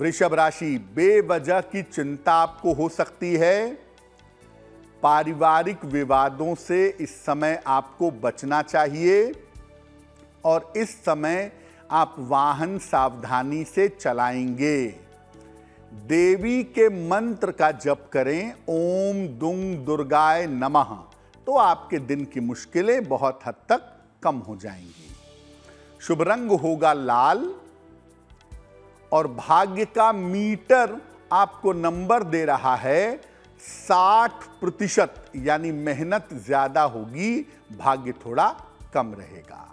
वृषभ राशि, बेवजह की चिंता आपको हो सकती है। पारिवारिक विवादों से इस समय आपको बचना चाहिए और इस समय आप वाहन सावधानी से चलाएंगे। देवी के मंत्र का जप करें, ओम दुम दुर्गाय नमः, तो आपके दिन की मुश्किलें बहुत हद तक कम हो जाएंगी। शुभ रंग होगा लाल और भाग्य का मीटर आपको नंबर दे रहा है 60%, यानी मेहनत ज्यादा होगी, भाग्य थोड़ा कम रहेगा।